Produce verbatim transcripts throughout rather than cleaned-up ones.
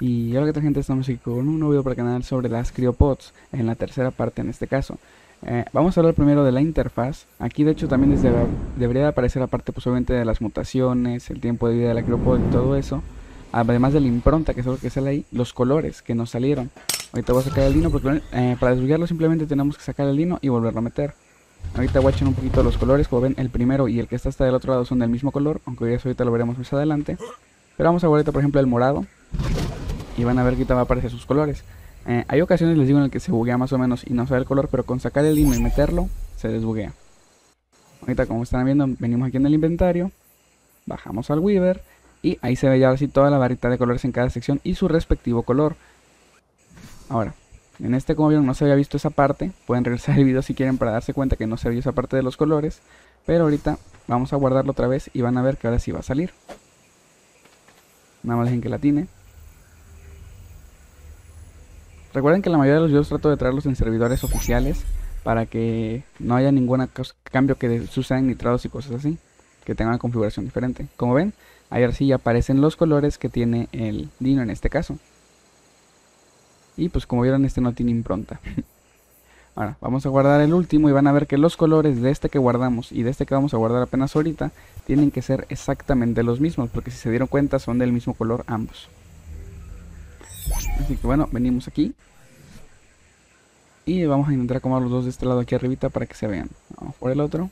Y hola que tal gente, estamos aquí con un nuevo video para el canal sobre las Cryopods, en la tercera parte en este caso. eh, Vamos a hablar primero de la interfaz. Aquí de hecho también les deb debería aparecer la parte pues, obviamente de las mutaciones, el tiempo de vida de la Cryopod y todo eso. Además de la impronta, que es lo que sale ahí, los colores que nos salieron. Ahorita voy a sacar el lino porque eh, para desbloquearlo simplemente tenemos que sacar el lino y volverlo a meter. Ahorita watchen un poquito los colores, como ven el primero y el que está hasta del otro lado son del mismo color, aunque eso ahorita lo veremos más adelante. Pero vamos a ver ahorita por ejemplo el morado y van a ver que ahorita va a aparecer sus colores. eh, Hay ocasiones, les digo, en el que se buguea más o menos y no sabe el color, pero con sacar el lino y meterlo se desbuguea. Ahorita como están viendo, venimos aquí en el inventario, bajamos al Weaver y ahí se ve ya así toda la varita de colores en cada sección y su respectivo color. Ahora, en este, como vieron, no se había visto esa parte. Pueden regresar el video si quieren para darse cuenta que no se vio esa parte de los colores. Pero ahorita vamos a guardarlo otra vez y van a ver que ahora sí va a salir. Nada más dejen que la atine. Recuerden que la mayoría de los videos trato de traerlos en servidores oficiales para que no haya ningún cambio que suceda en nitrados y cosas así, que tengan una configuración diferente. Como ven, ahora sí ya aparecen los colores que tiene el dino en este caso. Y pues como vieron, este no tiene impronta. Ahora, vamos a guardar el último y van a ver que los colores de este que guardamos y de este que vamos a guardar apenas ahorita tienen que ser exactamente los mismos, porque si se dieron cuenta son del mismo color ambos. Así que bueno, venimos aquí y vamos a intentar acomodar los dos de este lado aquí arribita para que se vean. Vamos por el otro.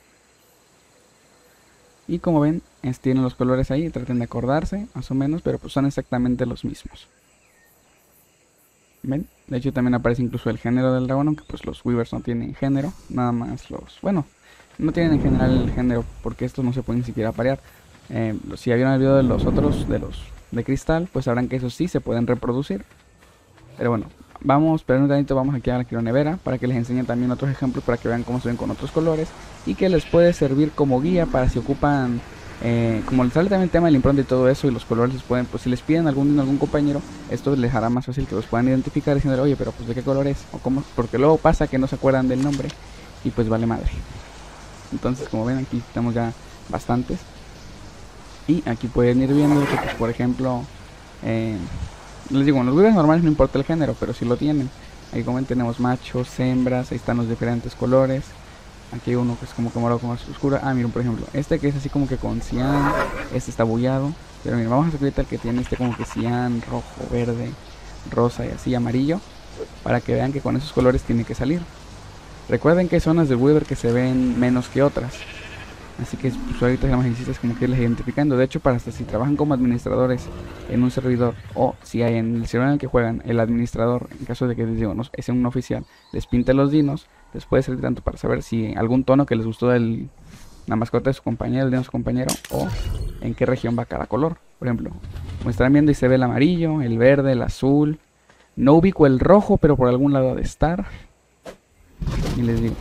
Y como ven, tienen los colores ahí, traten de acordarse más o menos, pero pues son exactamente los mismos. ¿Ven? De hecho también aparece incluso el género del dragón, aunque pues los weavers no tienen género, nada más los... bueno, no tienen en general el género, porque estos no se pueden ni siquiera aparear. eh, Si ya vieron el video de los otros, de los de cristal, pues sabrán que esos sí se pueden reproducir. Pero bueno, vamos, pero un ratito vamos aquí a la crionevera para que les enseñe también otros ejemplos, para que vean cómo se ven con otros colores y que les puede servir como guía para si ocupan... Eh, como les sale también el tema del impronta y todo eso y los colores, pueden, pues si les piden algún dino, algún compañero, esto les hará más fácil que los puedan identificar diciéndole, oye, pero pues de qué color es o cómo, porque luego pasa que no se acuerdan del nombre y pues vale madre. Entonces como ven, aquí tenemos ya bastantes y aquí pueden ir viendo que pues, por ejemplo, eh, les digo, en los weavers normales no importa el género, pero si sí lo tienen. Ahí como ven tenemos machos, hembras, ahí están los diferentes colores. Aquí hay uno que es como que morado con más oscura. Ah, miren, por ejemplo, este que es así como que con cian. Este está bullado. Pero miren, vamos a sacar el que tiene este como que cian, rojo, verde, rosa y así amarillo, para que vean que con esos colores tiene que salir. Recuerden que hay zonas de Weaver que se ven menos que otras, así que pues, ahorita nada más necesitas como que irles identificando. De hecho, para hasta si trabajan como administradores en un servidor, o si hay en el servidor en el que juegan, el administrador, en caso de que les digo, no, es un oficial, les pinta los dinos, les puede servir tanto para saber si algún tono que les gustó de la mascota de su compañero, el dino de su compañero, o en qué región va cada color. Por ejemplo, como están viendo, y se ve el amarillo, el verde, el azul. No ubico el rojo, pero por algún lado ha de estar. Y les digo,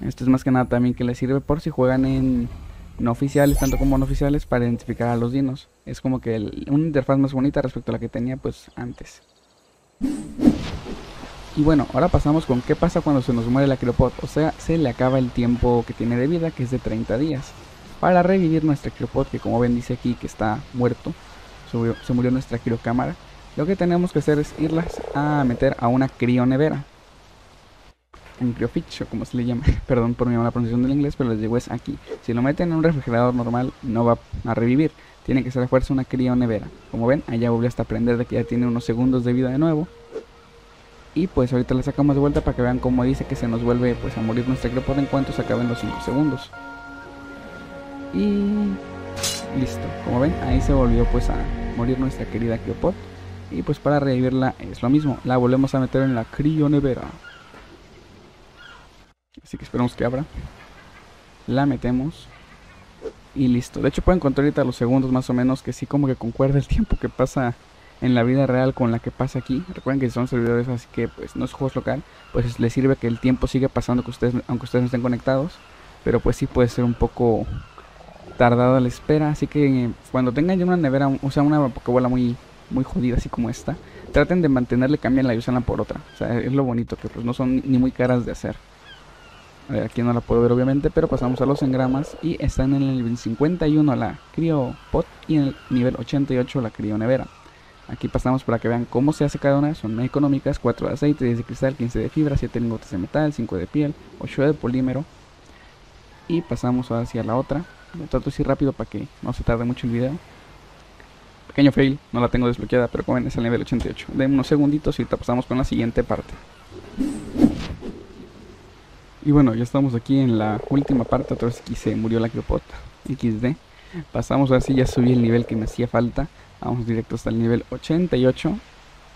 esto es más que nada también que les sirve por si juegan en no oficiales, tanto como no oficiales, para identificar a los dinos. Es como que el, una interfaz más bonita respecto a la que tenía pues antes. Y bueno, ahora pasamos con qué pasa cuando se nos muere la Cryopod. O sea, se le acaba el tiempo que tiene de vida, que es de treinta días. Para revivir nuestra Cryopod, que como ven dice aquí que está muerto, subió, se murió nuestra Criocamara, lo que tenemos que hacer es irlas a meter a una crionevera. Un crioficho, como se le llama. Perdón por mi mala pronunciación del inglés, pero les digo es aquí. Si lo meten en un refrigerador normal, no va a revivir. Tiene que ser a fuerza una crionevera. Como ven, allá volvió hasta aprender de que ya tiene unos segundos de vida de nuevo. Y pues ahorita la sacamos de vuelta para que vean cómo dice que se nos vuelve pues a morir nuestra Cryopod en cuanto se acaben los cinco segundos. Y listo, como ven, ahí se volvió pues a morir nuestra querida Cryopod. Y pues para revivirla es lo mismo, la volvemos a meter en la crionevera. Así que esperamos que abra. La metemos. Y listo, de hecho pueden contar ahorita los segundos más o menos, que sí como que concuerda el tiempo que pasa en la vida real con la que pasa aquí. Recuerden que son servidores, así que pues no es juegos local, pues les sirve que el tiempo siga pasando que ustedes, aunque ustedes no estén conectados. Pero pues sí puede ser un poco tardado a la espera, así que eh, cuando tengan ya una nevera, o sea una pokebola muy, muy jodida así como esta, traten de mantenerle, cámbienla y usanla por otra. O sea, es lo bonito, que pues no son ni muy caras de hacer. A ver, aquí no la puedo ver obviamente, pero pasamos a los engramas y están en el nivel cincuenta y uno la Cryopod y en el nivel ochenta y ocho la Crionevera. Aquí pasamos para que vean cómo se hace cada una. Son económicas, cuatro de aceite, diez de cristal, quince de fibra, siete lingotes de metal, cinco de piel, ocho de polímero. Y pasamos hacia la otra. Lo trato así rápido para que no se tarde mucho el video. Pequeño fail, no la tengo desbloqueada, pero como ven es al nivel ochenta y ocho. Den unos segunditos y pasamos con la siguiente parte. Y bueno, ya estamos aquí en la última parte. Otra vez aquí se murió la Cryopod equis de. Pasamos a ver si ya subí el nivel que me hacía falta. Vamos directo hasta el nivel ochenta y ocho.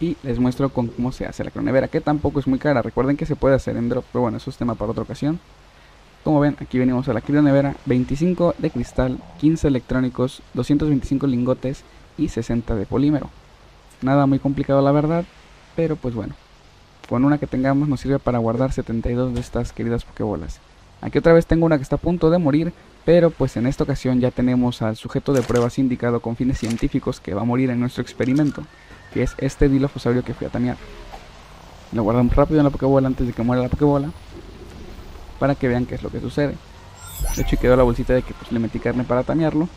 Y les muestro con cómo se hace la cronevera, que tampoco es muy cara. Recuerden que se puede hacer en drop, pero bueno, eso es tema para otra ocasión. Como ven, aquí venimos a la cronevera. Veinticinco de cristal, quince electrónicos, doscientos veinticinco lingotes y sesenta de polímero. Nada muy complicado la verdad, pero pues bueno, con una que tengamos nos sirve para guardar setenta y dos de estas queridas pokebolas. Aquí otra vez tengo una que está a punto de morir, pero pues en esta ocasión ya tenemos al sujeto de pruebas indicado con fines científicos que va a morir en nuestro experimento, que es este dilophosaurio que fui a tamear. Lo guardamos rápido en la pokebola antes de que muera la pokebola, para que vean qué es lo que sucede. De hecho quedó la bolsita de que pues le metí carne para tamearlo,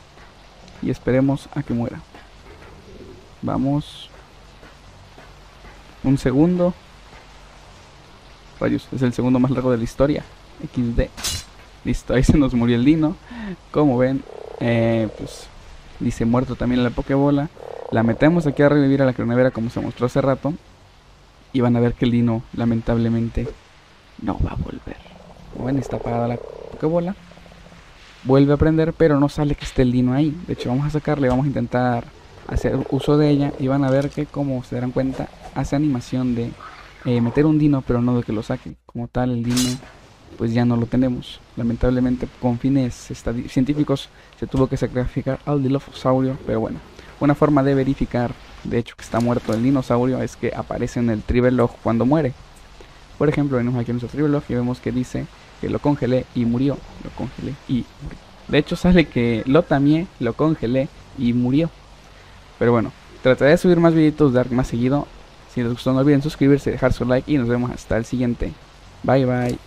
y esperemos a que muera. Vamos. Un segundo. Rayos, es el segundo más largo de la historia. equis de. Listo, ahí se nos murió el dino. Como ven, eh, pues dice muerto también la pokebola. La metemos aquí a revivir a la cronevera como se mostró hace rato. Y van a ver que el dino lamentablemente no va a volver. Como ven, está apagada la pokebola. Vuelve a prender, pero no sale que esté el dino ahí. De hecho, vamos a sacarle, vamos a intentar hacer uso de ella y van a ver que, como se darán cuenta, hace animación de eh, meter un dino, pero no de que lo saque. Como tal, el dino pues ya no lo tenemos. Lamentablemente con fines científicos se tuvo que sacrificar al dilophosaurio, pero bueno, una forma de verificar de hecho que está muerto el dinosaurio es que aparece en el triveloj cuando muere. Por ejemplo, venimos aquí a nuestro triveloj y vemos que dice que lo congelé y murió. Lo congelé y murió. De hecho sale que lo tamié, lo congelé y murió. Pero bueno, trataré de subir más videitos de Ark más seguido. Si les gustó no olviden suscribirse, dejar su like y nos vemos hasta el siguiente. Bye bye.